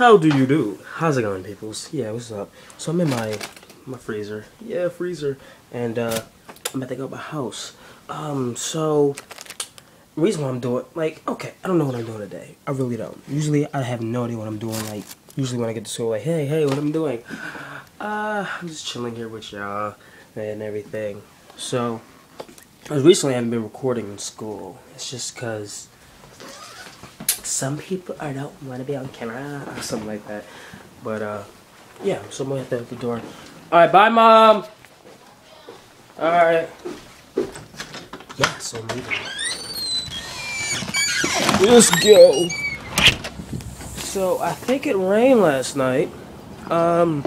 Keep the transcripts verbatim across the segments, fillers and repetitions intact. How do you do? How's it going, peoples? Yeah, what's up? So I'm in my my freezer. Yeah, freezer. And uh, I'm about to go to my house. Um, so reason why I'm doing, like, okay, I don't know what I'm doing today. I really don't. Usually I have no idea what I'm doing. Like, usually when I get to school, like, hey, hey, what I'm doing? Uh, I'm just chilling here with y'all and everything. So recently I haven't been recording in school. It's just because some people I don't want to be on camera or something like that. But, uh, yeah, someone at the, at the door. Alright, bye, Mom! Alright. Yeah, so I'm leaving. Let's go! So, I think it rained last night. Um,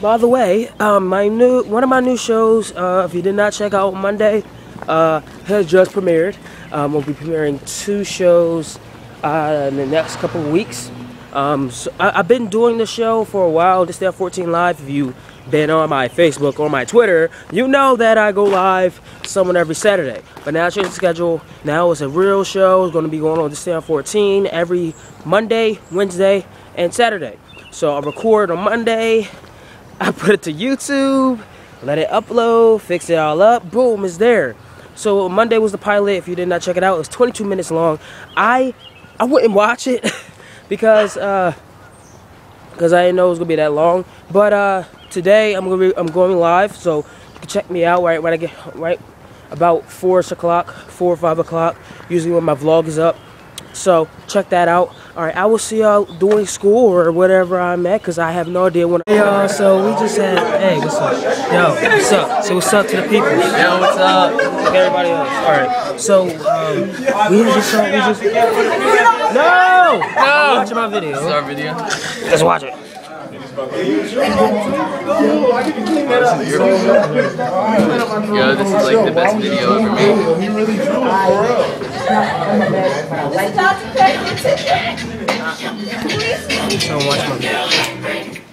by the way, um, my new, one of my new shows, uh, if you did not check out Monday, uh, has just premiered. Um, we'll be premiering two shows uh, in the next couple of weeks. Um, so I, I've been doing the show for a while, This Is Dion fourteen Live. If you've been on my Facebook or my Twitter, you know that I go live someone every Saturday. But now I changed the schedule. Now it's a real show. It's going to be going on This Is Dion fourteen every Monday, Wednesday, and Saturday. So I record on Monday. I put it to YouTube. Let it upload. Fix it all up. Boom, it's there. So Monday was the pilot. If you did not check it out, it was twenty-two minutes long. I I wouldn't watch it because uh, because I didn't know it was gonna be that long. But uh, today I'm gonna be, I'm going live, so you can check me out right when I get right about four o'clock, four or five o'clock. Usually when my vlog is up, so check that out. All right, I will see y'all doing school or whatever I'm at, cause I have no idea when. Hey y'all, so we just had. Hey, what's up? Yo, what's up? So what's up to the people? Yo, what's up? Like everybody else. All right, so um, we just uh, we just. No, no. Watch my video. This is our video. Let's watch it. Yo, this is like the best video ever made. He really drew it.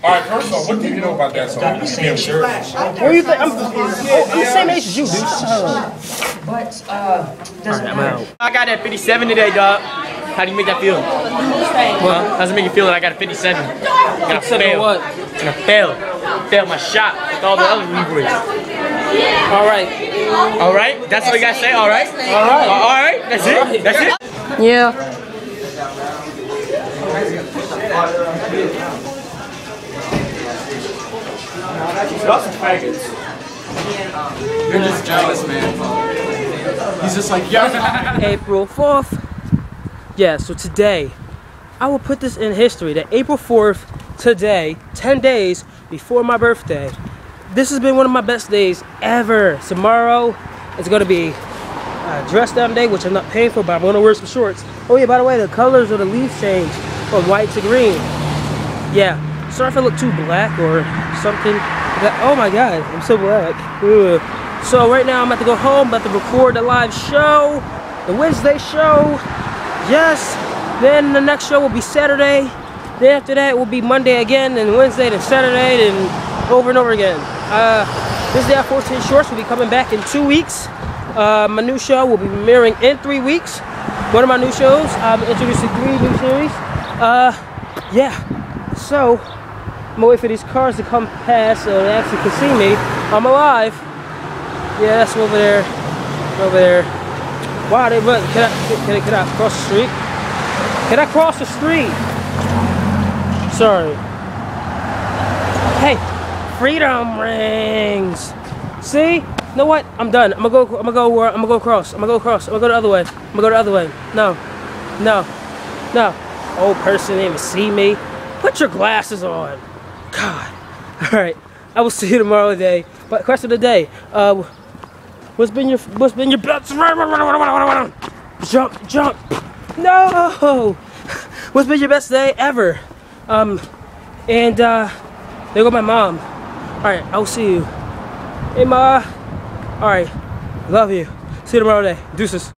Alright, first off, what do you know about that song? Damn sure. What do you think? I'm, oh, I'm the same age as you, dude. But, uh, doesn't matter. I got that fifty-seven today, dog. How do you make that feel? Well, how's it make you feel that I got a fifty-seven? And I failed. What? And I failed. Failed my shot with all the other rubrics. Alright. All right, that's what you guys say. All right, all right, all right. That's it. That's it. Yeah. Y'all some faggots. You're just jealous, man. He's just like, yeah. April fourth. Yeah. So today, I will put this in history. That April fourth, today, ten days before my birthday. This has been one of my best days ever. Tomorrow, it's going to be uh, dress down day, which I'm not paying for, but I'm going to wear some shorts. Oh yeah, by the way, the colors of the leaves change from white to green. Yeah, sorry if I look too black or something. That, oh my God, I'm so black. Ugh. So right now, I'm about to go home, about to record the live show, the Wednesday show. Yes, then the next show will be Saturday. Then after that, will be Monday again, then Wednesday, then Saturday, then over and over again. Uh, This Is Dion fourteen Shorts will be coming back in two weeks. Uh, my new show will be premiering in three weeks. One of my new shows. I'm introducing three new series. Uh, yeah. So, I'm waiting for these cars to come past so they actually can see me. I'm alive. Yeah, that's over there. Over there. Wow, they run. Can I, can I, can I cross the street? Can I cross the street? Sorry. Hey. Freedom rings. See? You know what? I'm done. I'm gonna go. I'm gonna go. I'm gonna go across. I'm gonna go across. I'm gonna go the other way. I'm gonna go the other way. No, no, no. Old person didn't even see me. Put your glasses on. God. All right. I will see you tomorrow today. But question of the day. Uh, what's been your What's been your best? Jump, jump. No. What's been your best day ever? Um, and uh, there go my mom. Alright, I'll see you. Hey, Ma. Alright, love you. See you tomorrow day. Deuces.